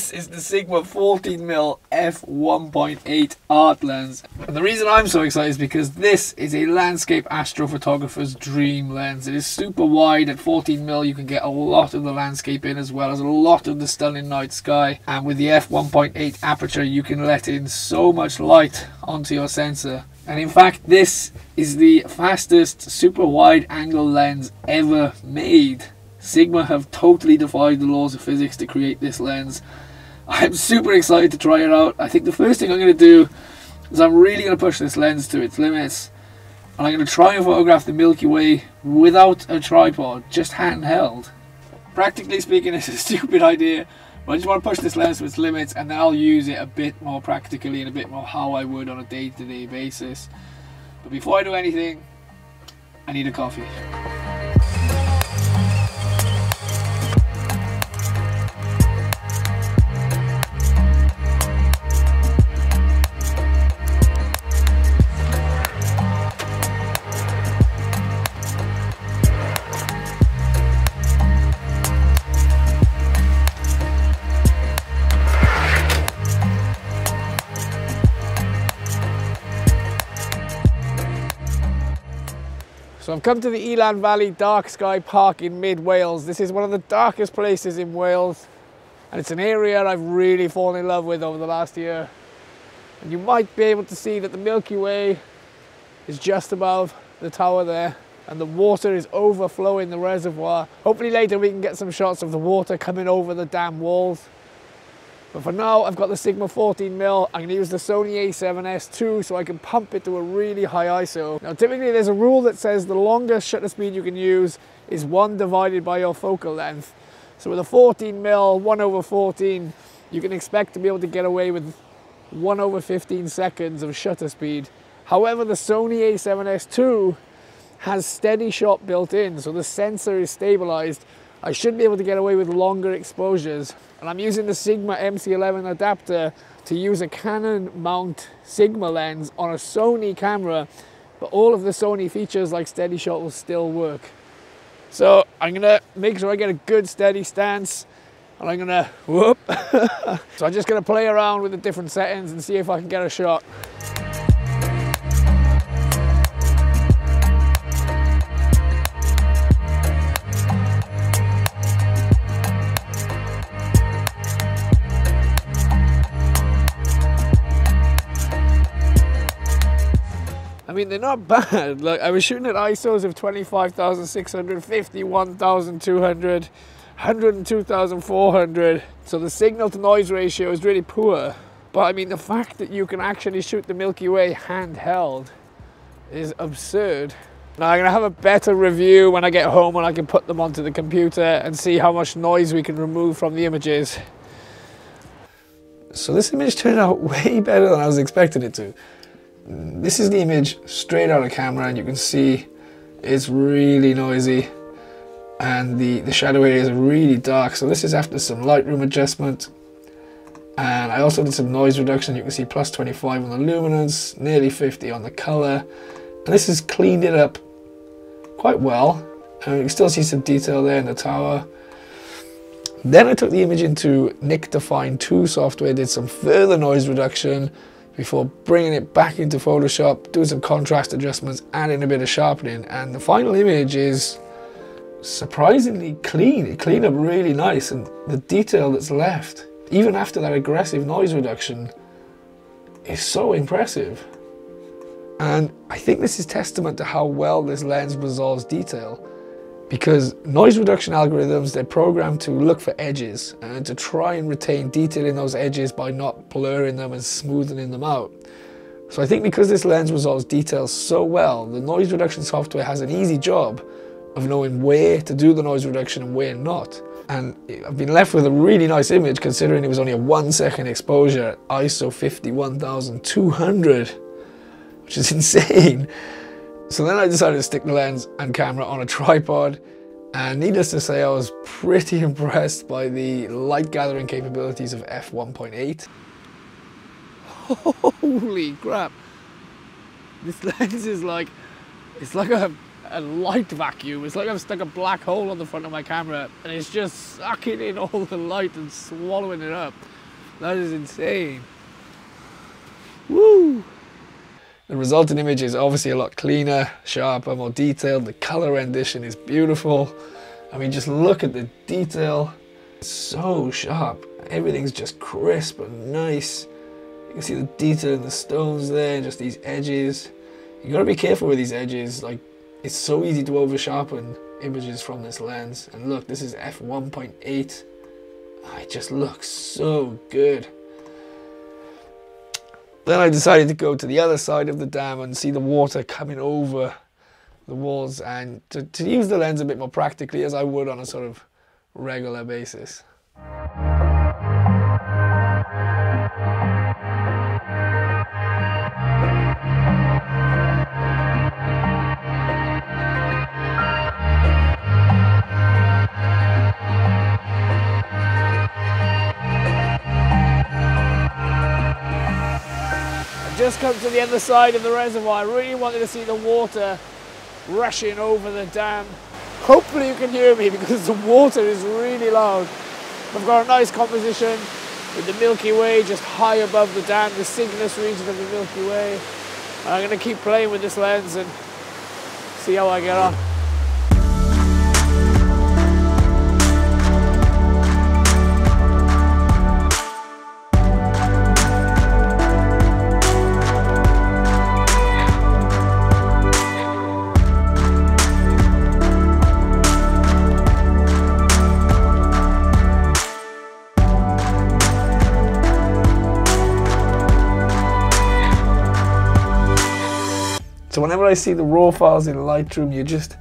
This is the Sigma 14mm f/1.8 Art lens. And the reason I'm so excited is because this is a landscape astrophotographer's dream lens. It is super wide. At 14mm you can get a lot of the landscape in as well as a lot of the stunning night sky. And with the f/1.8 aperture you can let in so much light onto your sensor. And in fact, this is the fastest super wide angle lens ever made. Sigma have totally defied the laws of physics to create this lens. I'm super excited to try it out. I think the first thing I'm going to do is I'm really going to push this lens to its limits. And I'm going to try and photograph the Milky Way without a tripod, just handheld. Practically speaking, it's a stupid idea. But I just want to push this lens to its limits and then I'll use it a bit more practically and a bit more how I would on a day-to-day basis. But before I do anything, I need a coffee. So I've come to the Elan Valley Dark Sky Park in mid Wales. This is one of the darkest places in Wales and it's an area I've really fallen in love with over the last year. And you might be able to see that the Milky Way is just above the tower there and the water is overflowing the reservoir. Hopefully later we can get some shots of the water coming over the dam walls. But for now I've got the Sigma 14mm. I'm going to use the Sony A7S II so I can pump it to a really high ISO. Now typically there's a rule that says the longest shutter speed you can use is 1 divided by your focal length. So with a 14mm, 1 over 14, you can expect to be able to get away with 1 over 15 seconds of shutter speed. However, the Sony A7S II has steady shot built in, so the sensor is stabilized. I should be able to get away with longer exposures. And I'm using the Sigma MC-11 adapter to use a Canon mount Sigma lens on a Sony camera, but all of the Sony features like steady shot will still work. So I'm gonna make sure I get a good steady stance and I'm gonna, whoop. So I'm just gonna play around with the different settings and see if I can get a shot. I mean, they're not bad. Like, I was shooting at ISOs of 25,600, 51,200, 102,400. So the signal to noise ratio is really poor. But I mean, the fact that you can actually shoot the Milky Way handheld is absurd. Now I'm gonna have a better review when I get home and I can put them onto the computer and see how much noise we can remove from the images. So this image turned out way better than I was expecting it to. This is the image straight out of camera and you can see it's really noisy and the shadow areas are really dark. So this is after some Lightroom adjustment and I also did some noise reduction. You can see plus 25 on the luminance, nearly 50 on the color, and this has cleaned it up quite well. And you can still see some detail there in the tower. Then I took the image into Nik Define 2 software, did some further noise reduction before bringing it back into Photoshop, doing some contrast adjustments, adding a bit of sharpening, and the final image is surprisingly clean. It cleaned up really nice, and the detail that's left, even after that aggressive noise reduction, is so impressive. And I think this is testament to how well this lens resolves detail, because noise reduction algorithms, they're programmed to look for edges and to try and retain detail in those edges by not blurring them and smoothing them out. So I think because this lens resolves detail so well, the noise reduction software has an easy job of knowing where to do the noise reduction and where not. And I've been left with a really nice image considering it was only a 1 second exposure at ISO 51,200, which is insane. So then I decided to stick the lens and camera on a tripod, and needless to say I was pretty impressed by the light gathering capabilities of f/1.8. Holy crap! This lens is like, it's like a, a light vacuum. It's like I've stuck a black hole on the front of my camera and it's just sucking in all the light and swallowing it up. That is insane. Woo! The resulting image is obviously a lot cleaner, sharper, more detailed. The color rendition is beautiful. I mean, just look at the detail. It's so sharp. Everything's just crisp and nice. You can see the detail in the stones there, just these edges. You gotta be careful with these edges. Like, it's so easy to over sharpen images from this lens. And look, this is f/1.8. It just looks so good. Then I decided to go to the other side of the dam and see the water coming over the walls, and to use the lens a bit more practically, as I would on a sort of regular basis. Just come to the other side of the reservoir. I really wanted to see the water rushing over the dam. Hopefully you can hear me because the water is really loud. I've got a nice composition with the Milky Way just high above the dam, the Cygnus region of the Milky Way. I'm going to keep playing with this lens and see how I get on. So whenever I see the raw files in Lightroom, you're just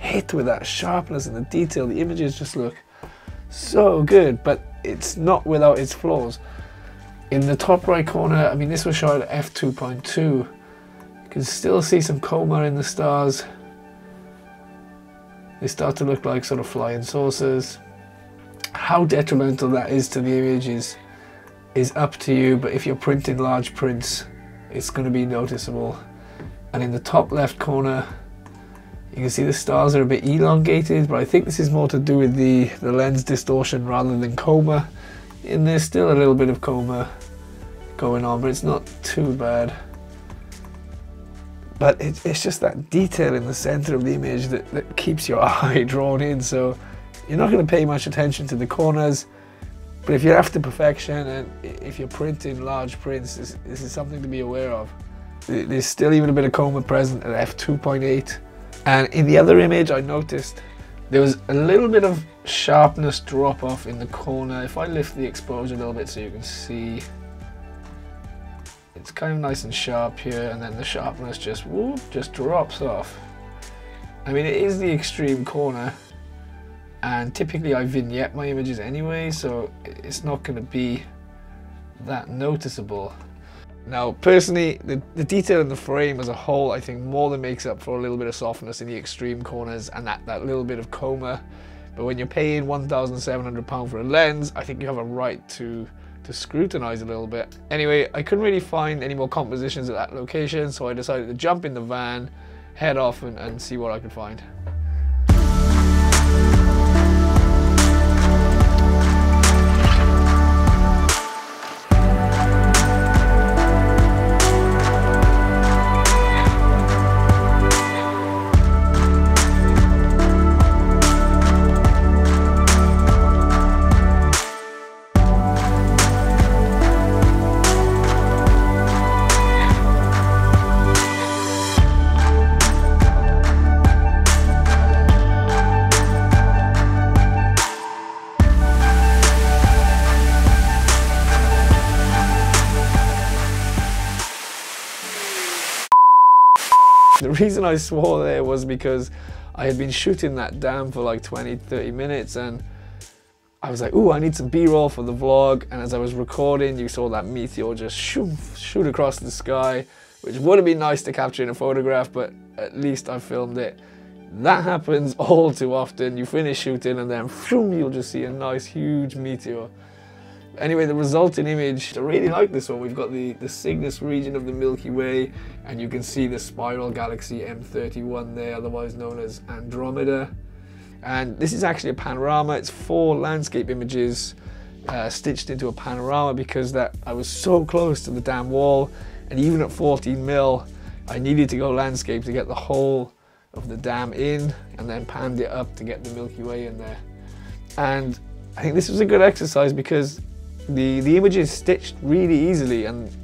hit with that sharpness and the detail. The images just look so good, but it's not without its flaws. In the top right corner, I mean, this was shot at f/2.2. You can still see some coma in the stars. They start to look like sort of flying saucers. How detrimental that is to the image is up to you, but if you're printing large prints, it's going to be noticeable. And in the top left corner, you can see the stars are a bit elongated, but I think this is more to do with the lens distortion rather than coma. And there's still a little bit of coma going on, but it's not too bad. But it's just that detail in the center of the image that keeps your eye drawn in, so you're not going to pay much attention to the corners. But if you're after perfection and if you're printing large prints, this is something to be aware of. There's still even a bit of coma present at f/2.8, and in the other image I noticed there was a little bit of sharpness drop off in the corner. If I lift the exposure a little bit so you can see, it's kind of nice and sharp here, and then the sharpness just whoop, just drops off. I mean, it is the extreme corner, and typically I vignette my images anyway, so it's not going to be that noticeable. Now, personally, the detail in the frame as a whole, I think, more than makes up for a little bit of softness in the extreme corners and that little bit of coma. But when you're paying £1,700 for a lens, I think you have a right to scrutinize a little bit. Anyway, I couldn't really find any more compositions at that location, so I decided to jump in the van, head off and see what I could find. The reason I swore there was because I had been shooting that dam for like 20-30 minutes and I was like, ooh, I need some B-roll for the vlog, and as I was recording you saw that meteor just shoot across the sky, which would have been nice to capture in a photograph, but at least I filmed it. That happens all too often. You finish shooting and then shoom, you'll just see a nice huge meteor. Anyway, the resulting image, I really like this one. We've got the Cygnus region of the Milky Way, and you can see the spiral galaxy M31 there, otherwise known as Andromeda. And this is actually a panorama. It's 4 landscape images stitched into a panorama, because that I was so close to the damn wall, and even at 14mm, I needed to go landscape to get the whole of the dam in, and then panned it up to get the Milky Way in there. And I think this was a good exercise because the image is stitched really easily, and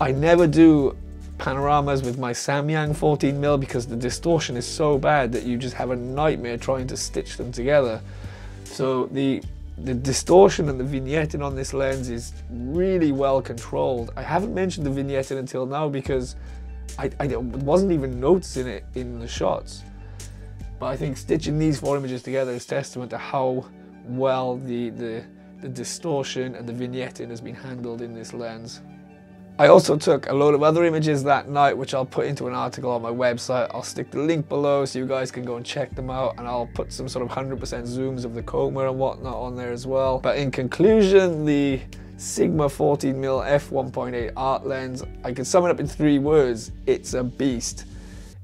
I never do panoramas with my Samyang 14mm because the distortion is so bad that you just have a nightmare trying to stitch them together. So the distortion and the vignetting on this lens is really well controlled. I haven't mentioned the vignetting until now because I wasn't even noticing it in the shots. But I think stitching these 4 images together is testament to how well the distortion and the vignetting has been handled in this lens. I also took a load of other images that night, which I'll put into an article on my website. I'll stick the link below so you guys can go and check them out, and I'll put some sort of 100% zooms of the coma and whatnot on there as well. But in conclusion, the Sigma 14mm f/1.8 Art lens, I could sum it up in 3 words: it's a beast.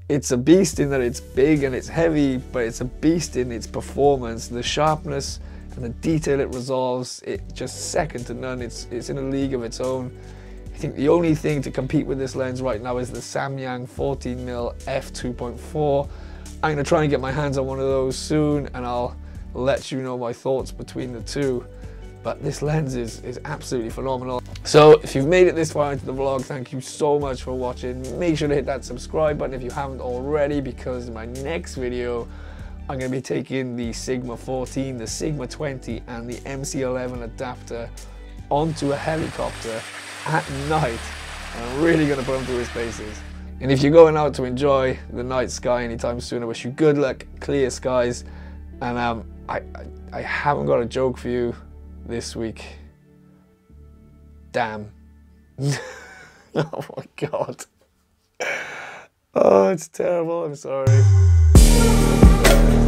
It's a beast in that it's big and it's heavy, but it's a beast in its performance. The sharpness and the detail it resolves, it's just second to none. It's in a league of its own. I think the only thing to compete with this lens right now is the Samyang 14mm f/2.4. I'm gonna try and get my hands on one of those soon, and I'll let you know my thoughts between the two. But this lens is absolutely phenomenal. So if you've made it this far into the vlog, thank you so much for watching. Make sure to hit that subscribe button if you haven't already, because in my next video, I'm going to be taking the Sigma 14, the Sigma 20 and the MC-11 adapter onto a helicopter at night. And I'm really going to put them through his paces. And if you're going out to enjoy the night sky anytime soon, I wish you good luck, clear skies. And I haven't got a joke for you this week. Damn. Oh my god. Oh, it's terrible. I'm sorry.